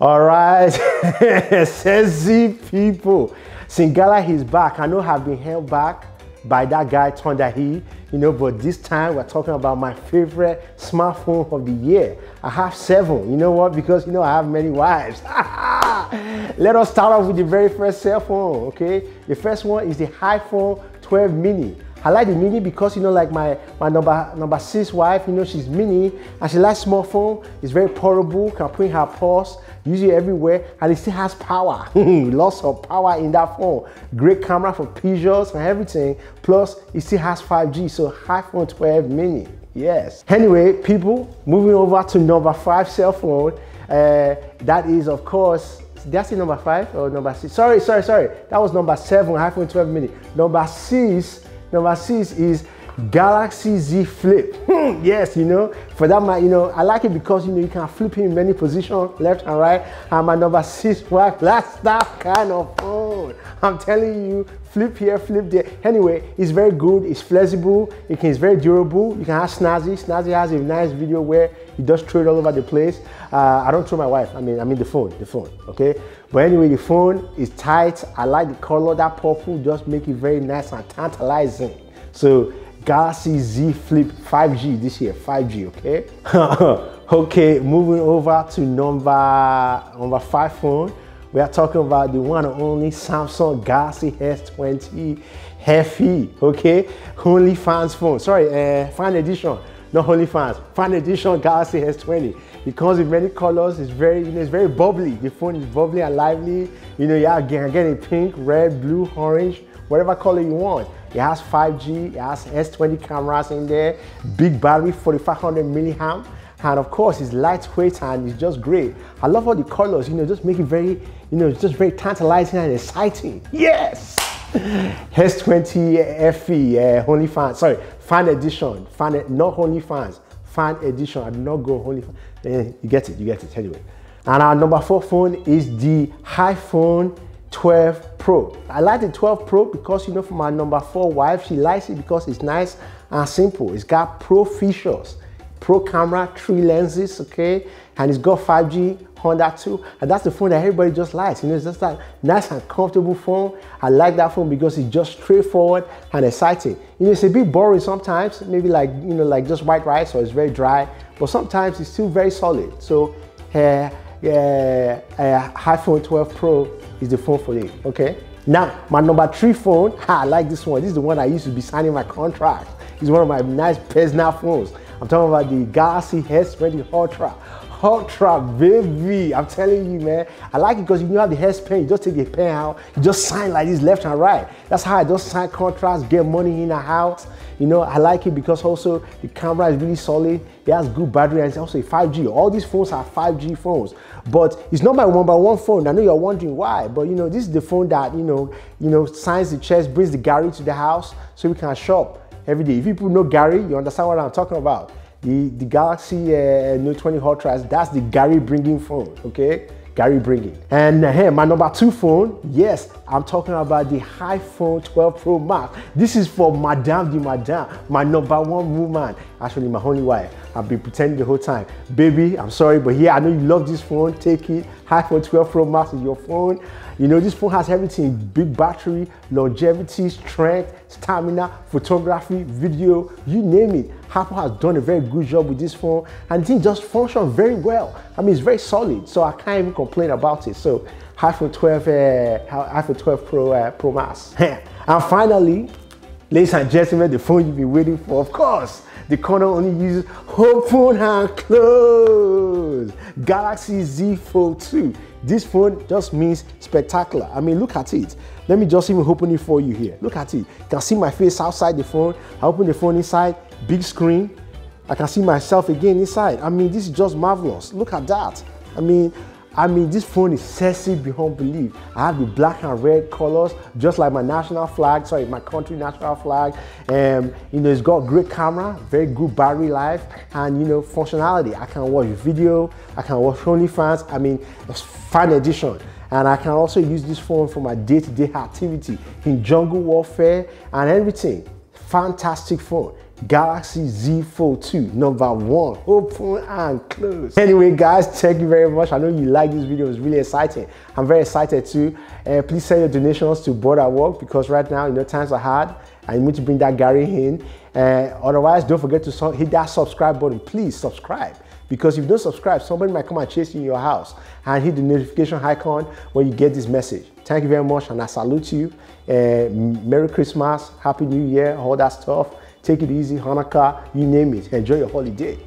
All right, SSZ people, Singala is back. I know I've been held back by that guy Thundahi, but this time we're talking about my favorite smartphone of the year. I have seven, because I have many wives. Let us start off with the very first cell phone, okay? The first one is the iPhone 12 mini. I like the mini because, like my number six wife, she's mini and she likes small phone. It's very portable, can put in her purse, use it everywhere, and it still has power. Lots of power in that phone. Great camera for pictures and everything. Plus, it still has 5G, so iPhone 12 mini, yes. Anyway, people, moving over to number five cell phone. That is, of course, that's the number five or number six. Sorry. That was number seven, iPhone 12 mini. Number six is Galaxy Z Flip. Yes, for that, I like it because, you can flip it in many positions, left and right. And my number six wife, that's that kind of phone. I'm telling you, flip here, flip there. Anyway, it's very good, it's flexible, it's very durable. You can have Snazzy. Snazzy has a nice video where you just throw it all over the place. I don't throw my wife, I mean the phone, okay? But anyway, the phone is tight. I like the color, that purple just make it very nice and tantalizing. So Galaxy Z Flip 5G this year, 5G, okay? Okay, moving over to number five phone. We are talking about the one and only Samsung Galaxy S20 FE, okay? Only fans phone, fan edition. Not only fans, fan edition Galaxy S20. It comes with many colors. It's very, it's very bubbly. The phone is bubbly and lively. Yeah, again, a pink, red, blue, orange, whatever color you want. It has 5G. It has S20 cameras in there. Big battery, 4500 milliamp, and of course, it's lightweight and it's just great. I love all the colors. Just make it very, just very tantalizing and exciting. Yes. S20 FE, only fans, fan edition, not only fans, fan edition. I do not go only fans. You get it anyway. And our number four phone is the iPhone 12 Pro. I like the 12 Pro because, for my number four wife, she likes it because it's nice and simple. It's got pro features, pro camera, 3 lenses, okay? And it's got 5G. Honda 2, and that's the phone that everybody just likes. It's just that nice and comfortable phone. I like that phone because it's just straightforward and exciting. It's a bit boring sometimes, maybe like, like just white rice, or it's very dry, but sometimes it's still very solid. So, iPhone 12 Pro is the phone for you, okay? Now, my number three phone, I like this one. This is the one I used to be signing my contract. It's one of my nice personal phones. I'm talking about the Galaxy S20 Ultra. Ultra, baby, I'm telling you, man. I like it because you have the head pen, you just take the pen out, you just sign like this left and right. That's how I just sign contracts, get money in the house. I like it because also the camera is really solid. It has good battery and it's also 5G. All these phones are 5G phones, but it's not my number one phone. I know you're wondering why, but this is the phone that, signs the chest, brings the Gary to the house so we can shop every day. If people know Gary, you understand what I'm talking about. The Galaxy Note 20 Ultra, that's the Gary bringing phone, okay? Gary bringing. And here, my number two phone, yes, I'm talking about the iPhone 12 Pro Max. This is for Madame de Madame, my number one woman. Actually, my only wife. I've been pretending the whole time. Baby, I'm sorry, but yeah, I know you love this phone. Take it. iPhone 12 Pro Max is your phone. This phone has everything. Big battery, longevity, strength, stamina, photography, video, you name it. Apple has done a very good job with this phone, and it just functions very well. It's very solid, so I can't even complain about it. So iPhone 12 Pro Max. And finally, ladies and gentlemen, the phone you've been waiting for, of course, the Colonel only uses open and close. Galaxy Z Fold 2. This phone just means spectacular. Look at it. Let me just even open it for you here. Look at it. You can see my face outside the phone. I open the phone inside, big screen. I can see myself again inside. This is just marvelous. Look at that. This phone is sexy beyond belief. I have the black and red colors, just like my national flag, my country national flag. It's got great camera, very good battery life, and functionality. I can watch video, I can watch OnlyFans, it's fan edition. And I can also use this phone for my day-to-day activity in jungle warfare and everything. Fantastic phone. Galaxy Z Fold 2, number one, open and close. Anyway guys, thank you very much. I know you like this video, it's really exciting. I'm very excited too. Please send your donations to Boardwalk, because right now, you know, times are hard and you need to bring that Gary in. Otherwise, don't forget to hit that subscribe button. Please subscribe, because if you don't subscribe, somebody might come and chase you in your house. And hit the notification icon when you get this message. Thank you very much, and I salute you. Merry Christmas, Happy New Year, all that stuff. Take it easy, Hanukkah, you name it. Enjoy your holiday.